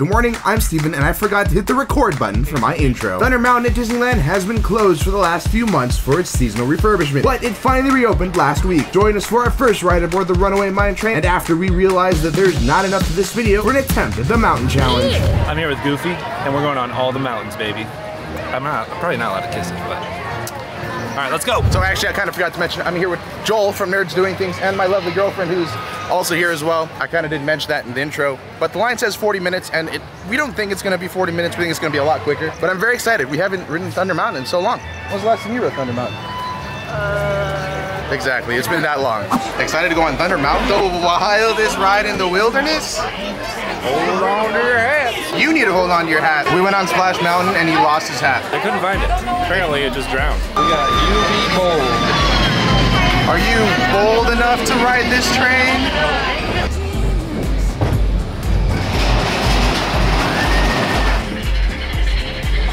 Good morning, I'm Steven, and I forgot to hit the record button for my intro. Thunder Mountain at Disneyland has been closed for the last few months for its seasonal refurbishment, but it finally reopened last week. Join us for our first ride aboard the Runaway Mine Train, and after we realize that there's not enough to this video, we're gonna attempt at the Mountain Challenge. I'm here with Goofy, and we're going on all the mountains, baby. I'm probably not allowed to kiss it, but... Alright, let's go! So actually, I kind of forgot to mention, I'm here with Joel from Nerds Doing Things and my lovely girlfriend who's also here as well. I kind of didn't mention that in the intro, but the line says 40 minutes and we don't think it's going to be 40 minutes, we think it's going to be a lot quicker. But I'm very excited, we haven't ridden Thunder Mountain in so long. When was the last time you rode Thunder Mountain? Exactly, it's been that long. Excited to go on Thunder Mountain? The wildest ride in the wilderness? Hold on to your hat. You need to hold on to your hat. We went on Splash Mountain and he lost his hat. I couldn't find it. Apparently it just drowned. We got you be bold. Are you bold enough to ride this train?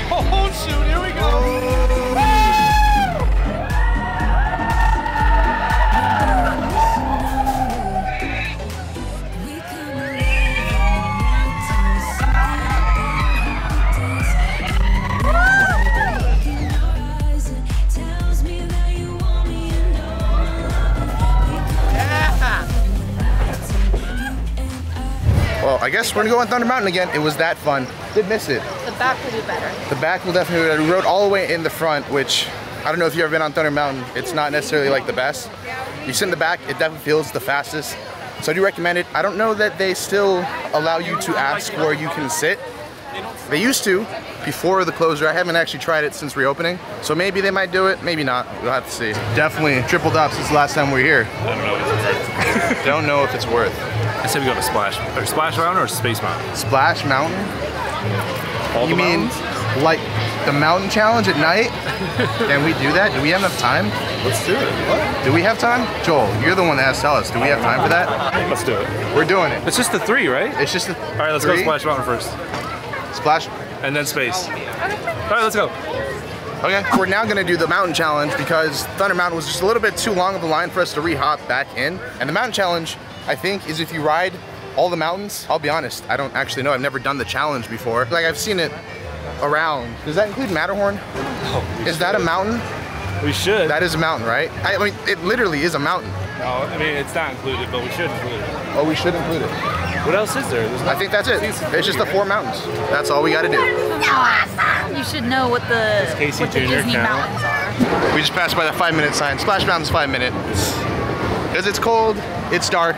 Oh shoot, here we go. Well, I guess we're gonna go on Thunder Mountain again. It was that fun. Did miss it. The back will do better. The back will definitely do better. We rode all the way in the front, which I don't know if you've ever been on Thunder Mountain. It's not necessarily like the best. You sit in the back, it definitely feels the fastest. So I do recommend it. I don't know that they still allow you to ask where you can sit. They used to before the closure. I haven't actually tried it since reopening. So maybe they might do it, maybe not. We'll have to see. Definitely tripled up since the last time we were here. I don't know if it's worth. Don't know if it's worth. I said we go to Splash Mountain or Space Mountain? Splash Mountain? All you mean mountains? Like the Mountain Challenge at night? Can we do that? Do we have enough time? Let's do it. What? Do we have time? Joel, you're the one that has to tell us. Do we have time for that? Let's do it. We're doing it. It's just the three, right? It's just the three. All right, let's go Splash Mountain first. Splash? And then Space. All right, let's go. Okay, we're now gonna do the Mountain Challenge because Thunder Mountain was just a little bit too long of a line for us to re-hop back in. And the Mountain Challenge, I think, is if you ride all the mountains. I'll be honest, I don't actually know. I've never done the challenge before. Like, I've seen it around. Does that include Matterhorn? Oh, is that a mountain? We should. That is a mountain, right? I mean, it literally is a mountain. No, I mean, it's not included, but we should include it. Oh, we should include it. What else is there? I think that's it. It's just the four mountains. That's all we gotta do. You should know what the, Disney mountains are. We just passed by the 5-minute sign. Splash Mountain's 5 minutes. Because it's cold, it's dark,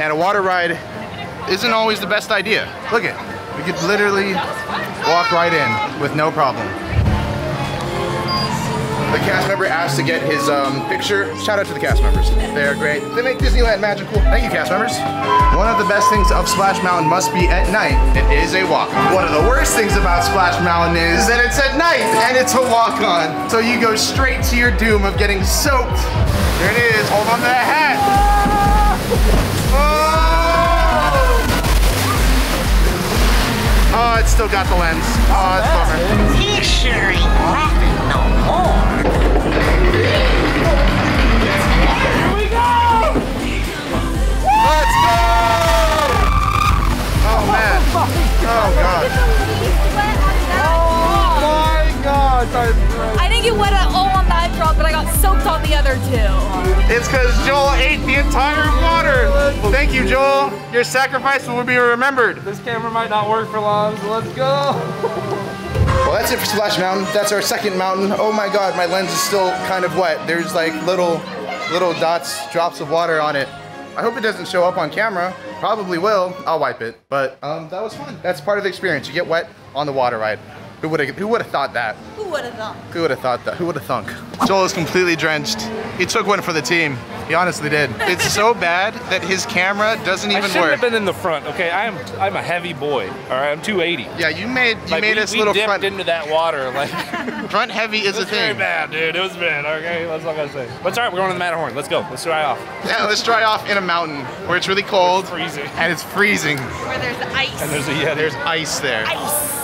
and a water ride isn't always the best idea. Look it, we could literally walk right in with no problem. The cast member asked to get his picture. Shout out to the cast members. They are great. They make Disneyland magical. Thank you, cast members. One of the best things of Splash Mountain must be at night. It is a walk. One of the worst things about Splash Mountain is that it's at night and it's a walk-on. So you go straight to your doom of getting soaked. There it is, hold on to that hat. Oh, it's still got the lens. Oh, it's bummer. Picture ain't laughing no more. Here we go! Let's go! Oh, man. Oh, God. Oh, my God. I didn't get wet at all on that drop, but I got soaked on the other two. It's because Joel ate the entire water. Thank you, Joel. Your sacrifice will be remembered. This camera might not work for long, so let's go. Well, that's it for Splash Mountain. That's our second mountain. Oh my God, my lens is still kind of wet. There's like little dots, drops of water on it. I hope it doesn't show up on camera. Probably will. I'll wipe it. But that was fun. That's part of the experience. You get wet on the water ride. Who would have thought that? Who would have thunk? Who would have thought that? Who would have thunk? Joel is completely drenched. He took one for the team. He honestly did. It's so bad that his camera doesn't even work. I shouldn't have been in the front, okay? I'm a heavy boy, all right? I'm 280. Yeah, you made us little front. We dipped into that water, like. Front heavy is a thing. It was very bad, dude. It was bad, okay? That's all I gotta say. But it's all right, we're going to the Matterhorn. Let's go. Let's dry off. Yeah, let's dry off in a mountain where it's really cold. It's freezing. And it's freezing. Where there's ice. And there's, yeah, there's ice there. Ice.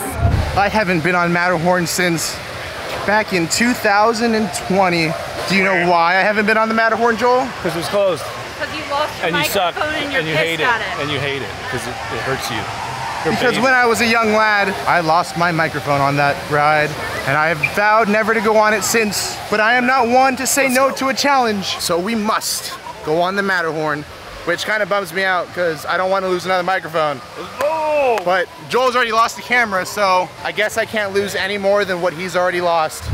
I haven't been on Matterhorn since back in 2020. Do you know why I haven't been on the Matterhorn, Joel? Because it was closed. Because you lost your microphone and you suck and you hate it. And you hate it because it hurts you. Because when I was a young lad, I lost my microphone on that ride, and I have vowed never to go on it since. But I am not one to say no to a challenge. So we must go on the Matterhorn, which kind of bums me out because I don't want to lose another microphone. Oh! But Joel's already lost the camera, so I guess I can't lose any more than what he's already lost.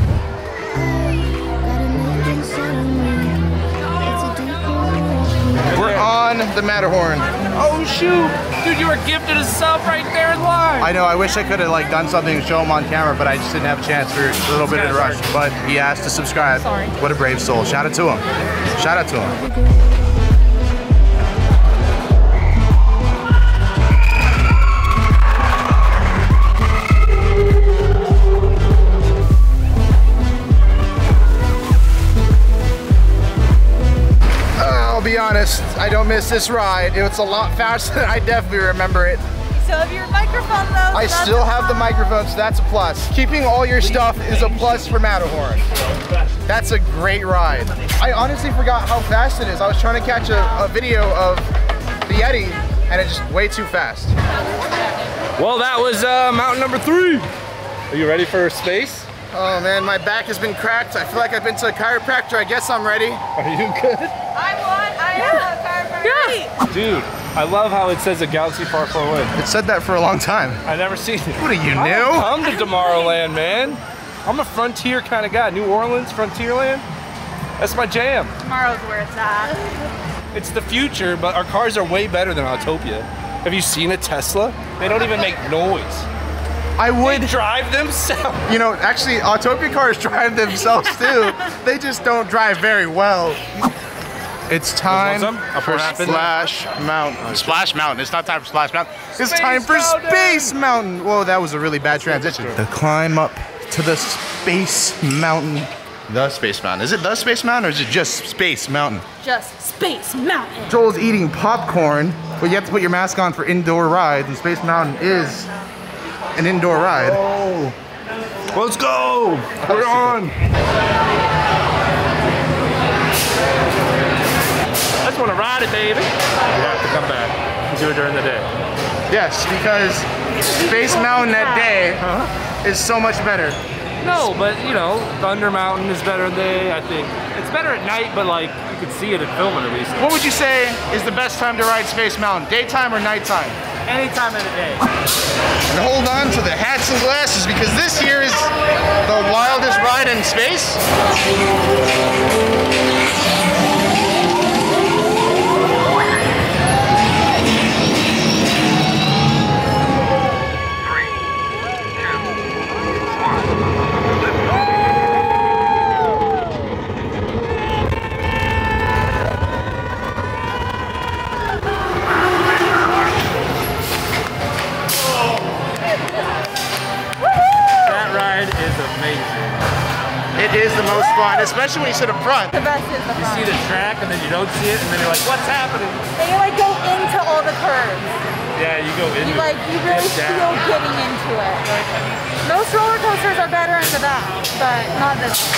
We're on the Matterhorn. Oh shoot! Dude, you were gifted a sub right there in line! I know, I wish I could have like done something to show him on camera, but I just didn't have a chance for a little bit of the rush. But he asked to subscribe. Sorry. What a brave soul. Shout out to him. Shout out to him. Honest, I don't miss this ride. It was a lot faster than I definitely remember it. So have your microphone though. I still have the microphone, so that's a plus. Keeping all your stuff is a plus for Matterhorn. That's a great ride. I honestly forgot how fast it is. I was trying to catch a video of the Yeti and it's just way too fast. Well, that was mountain number 3. Are you ready for space? Oh man, my back has been cracked. I feel like I've been to a chiropractor. I guess I'm ready. Are you good? I am a chiropractor. Dude, I love how it says a galaxy far, far away. It said that for a long time. I never seen it. What are you, new? I come to Tomorrowland, man. I'm a frontier kind of guy. New Orleans, Frontierland. That's my jam. Tomorrow's where it's at. It's the future, but our cars are way better than Autopia. Have you seen a Tesla? They don't even make noise. I would. They drive themselves. You know, actually, Autopia cars drive themselves too. They just don't drive very well. It's time for Splash Mountain. Splash Mountain. It's not time for Splash Mountain. It's time for Space Mountain. Whoa, that was a really bad transition. The climb up to the Space Mountain. The Space Mountain. Is it the Space Mountain or is it just Space Mountain? Just Space Mountain. Joel's eating popcorn, but you have to put your mask on for indoor rides, and Space Mountain is an indoor ride. Oh. Let's go! We're on! I just want to ride it, baby. You have to come back and do it during the day. Yes, because Space Mountain that day is so much better. No, but you know, Thunder Mountain is better today, I think. It's better at night, but like, you can see it and film it at least. What would you say is the best time to ride Space Mountain? Daytime or nighttime? Any time of the day. And hold on to the hats and glasses because this here is the wildest ride in space. Especially when you sit up front. The best is the front. You see the track and then you don't see it and then you're like, what's happening? And you like go into all the curves. Yeah, you go into it. You really feel getting into it. Most roller coasters are better in the back, but not this one.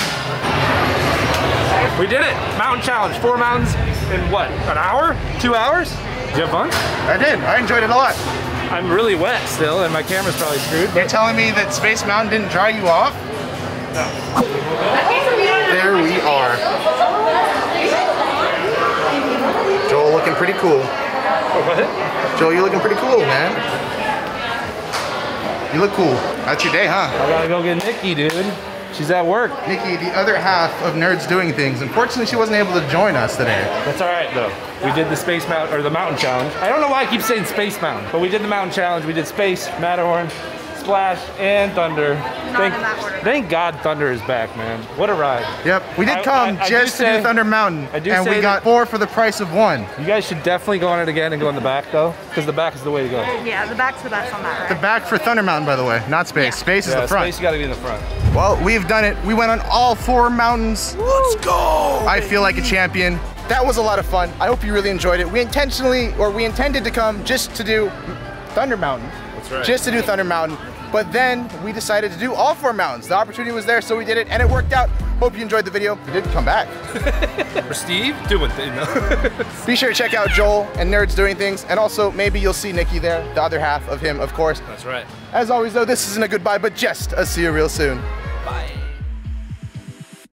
We did it. Mountain challenge. 4 mountains in what? An hour? 2 hours? Did you have fun? I did. I enjoyed it a lot. I'm really wet still and my camera's probably screwed. You're telling me that Space Mountain didn't dry you off? No. There we are. Joel looking pretty cool. What? Joel, you're looking pretty cool, man. You look cool. That's your day, huh? I gotta go get Nikki, dude. She's at work. Nikki, the other half of Nerds Doing Things. Unfortunately, she wasn't able to join us today. That's all right, though. We did the Space Mountain, or the Mountain Challenge. I don't know why I keep saying Space Mountain, but we did the Mountain Challenge. We did Space, Matterhorn, Splash, and Thunder. Thank God Thunder is back, man. What a ride. Yep, we did come just to do Thunder Mountain, and we got 4 for the price of 1. You guys should definitely go on it again and go in the back, though, because the back is the way to go. Yeah, the back's the best on that ride. The back for Thunder Mountain, by the way, not Space. Yeah. Space is the front. Space, you gotta be in the front. Well, we've done it. We went on all 4 mountains. Woo! Let's go! I feel like a champion. That was a lot of fun. I hope you really enjoyed it. We intended to come just to do Thunder Mountain. That's right. Just to do Thunder Mountain. But then we decided to do all 4 mountains. The opportunity was there, so we did it, and it worked out Hope you enjoyed the video. We did come back. For Steve doing things. Be sure to check out Joel and Nerds Doing Things, and also maybe you'll see Nikki there, the other half of him, of course. That's right. As always though, this isn't a goodbye, but just a see you real soon. Bye.